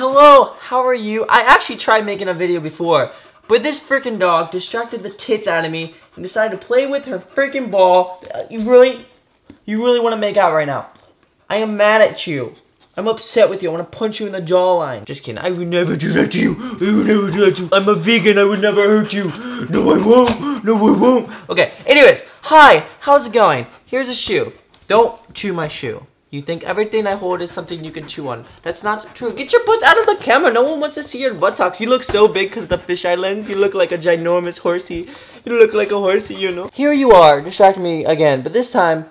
Hello, how are you? I actually tried making a video before, but this freaking dog distracted the tits out of me and decided to play with her freaking ball. You really want to make out right now? I am mad at you. I'm upset with you. I want to punch you in the jawline. Just kidding. I would never do that to you. I would never do that to you. I'm a vegan. I would never hurt you. No, I won't. No, I won't. Okay. Anyways, hi. How's it going? Here's a shoe. Don't chew my shoe. You think everything I hold is something you can chew on. That's not true. Get your butts out of the camera. No one wants to see your buttocks. You look so big because of the fisheye lens. You look like a ginormous horsey. You look like a horsey, you know. Here you are, distracting me again. But this time,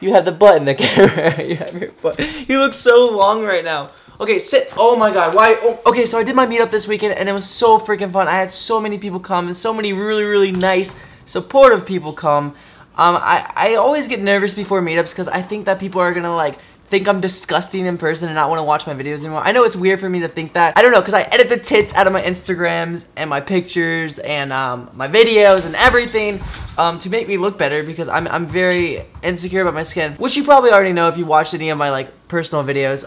you have the butt in the camera. You have your butt. You look so long right now. Okay, sit. Oh my god, why? Oh, okay, so I did my meetup this weekend and it was so freaking fun. I had so many people come and so many really, really nice, supportive people come. I always get nervous before meetups because I think that people are gonna like think I'm disgusting in person and not want to watch my videos anymore. I know it's weird for me to think that. I don't know, because I edit the tits out of my Instagrams and my pictures and my videos and everything to make me look better because I'm very insecure about my skin, which you probably already know if you watched any of my like personal videos.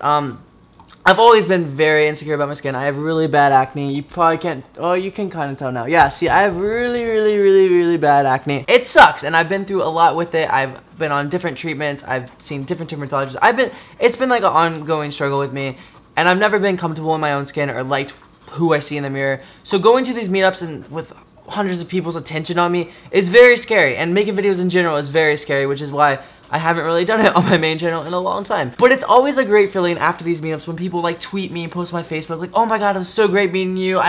I've always been very insecure about my skin. I have really bad acne. You probably can't, oh, you can kind of tell now. Yeah, see, I have really bad acne. It sucks, and I've been through a lot with it. I've been on different treatments. I've seen different dermatologists. It's been like an ongoing struggle with me, and I've never been comfortable in my own skin or liked who I see in the mirror. So going to these meetups and with hundreds of people's attention on me is very scary, and making videos in general is very scary, which is why I haven't really done it on my main channel in a long time. But it's always a great feeling after these meetups when people like tweet me and post my Facebook like, oh my god, it was so great meeting you,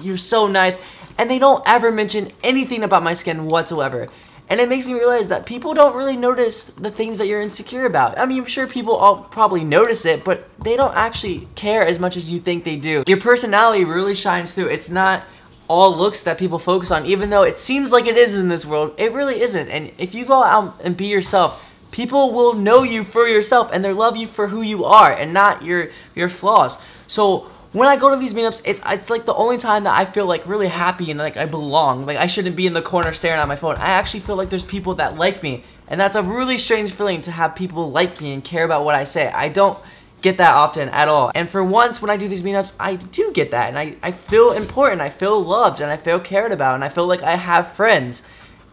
you're so nice, and they don't ever mention anything about my skin whatsoever. And it makes me realize that people don't really notice the things that you're insecure about. I mean, I'm sure people all probably notice it, but they don't actually care as much as you think they do. Your personality really shines through. It's not all looks that people focus on, even though it seems like it is in this world. It really isn't. And if you go out and be yourself, people will know you for yourself and they love you for who you are and not your flaws. So when I go to these meetups, it's like the only time that I feel like really happy and like I belong. Like I shouldn't be in the corner staring at my phone. I actually feel like there's people that like me, and that's a really strange feeling to have people like me and care about what I say. I don't get that often at all. And for once when I do these meetups, I do get that, and I feel important, I feel loved, and I feel cared about, and I feel like I have friends.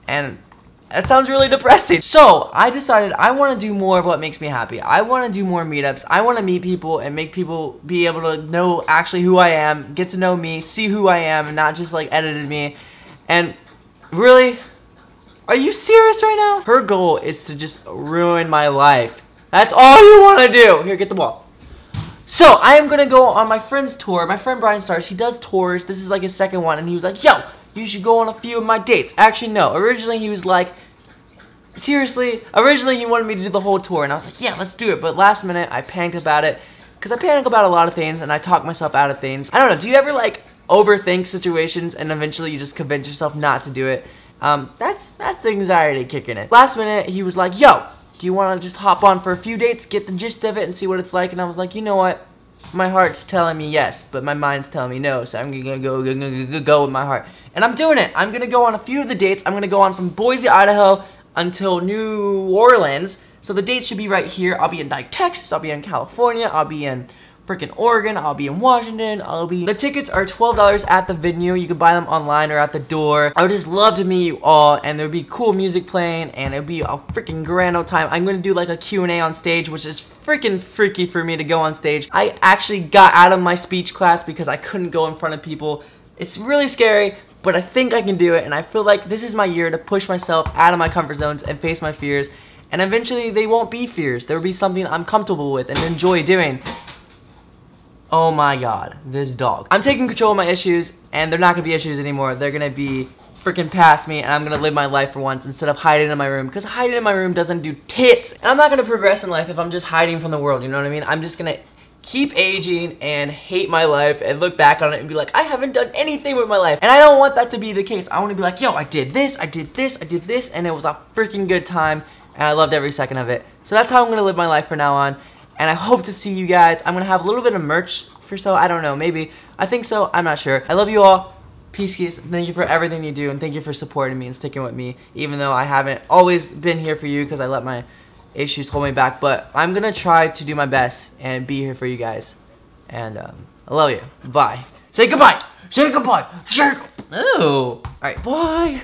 And that sounds really depressing. So I decided I want to do more of what makes me happy. I want to do more meetups. I want to meet people and make people be able to know actually who I am, get to know me, see who I am, and not just like edited me. And really, are you serious right now? Her goal is to just ruin my life. That's all you want to do. Here, get the ball. So I am going to go on my friend's tour. My friend Bryan Stars, he does tours. This is like his second one, and he was like, yo, you should go on a few of my dates. Actually, no. Originally, he was like, seriously? Originally, he wanted me to do the whole tour, and I was like, yeah, let's do it. But last minute, I panicked about it, because I panic about a lot of things, and I talk myself out of things. I don't know. Do you ever, like, overthink situations, and eventually you just convince yourself not to do it? That's the anxiety kicking in. Last minute, he was like, yo, do you want to just hop on for a few dates, get the gist of it, and see what it's like? And I was like, you know what? My heart's telling me yes, but my mind's telling me no, so I'm gonna go with my heart. And I'm doing it. I'm gonna go on a few of the dates. I'm gonna go on from Boise, Idaho until New Orleans. So the dates should be right here. I'll be in like Texas, I'll be in California, I'll be in freaking Oregon, I'll be in Washington, The tickets are $12 at the venue. You can buy them online or at the door. I would just love to meet you all, and there'll be cool music playing, and it'll be a freaking grand old time. I'm gonna do like a Q&A on stage, which is freaking freaky for me to go on stage. I actually got out of my speech class because I couldn't go in front of people. It's really scary, but I think I can do it, and I feel like this is my year to push myself out of my comfort zones and face my fears, and eventually they won't be fears. There'll be something I'm comfortable with and enjoy doing. Oh my god, this dog. I'm taking control of my issues, and they're not gonna be issues anymore. They're gonna be freaking past me, and I'm gonna live my life for once instead of hiding in my room, because hiding in my room doesn't do tits. And I'm not gonna progress in life if I'm just hiding from the world, you know what I mean? I'm just gonna keep aging and hate my life and look back on it and be like, I haven't done anything with my life. And I don't want that to be the case. I wanna be like, yo, I did this, I did this, I did this, and it was a freaking good time, and I loved every second of it. So that's how I'm gonna live my life from now on. And I hope to see you guys. I'm gonna have a little bit of merch for sale. I don't know, maybe. I think so, I'm not sure. I love you all. Peace, guys. Thank you for everything you do, and thank you for supporting me and sticking with me, even though I haven't always been here for you because I let my issues hold me back. But I'm gonna try to do my best and be here for you guys. And I love you. Bye. Say goodbye. Say goodbye. Say goodbye. All right. Bye.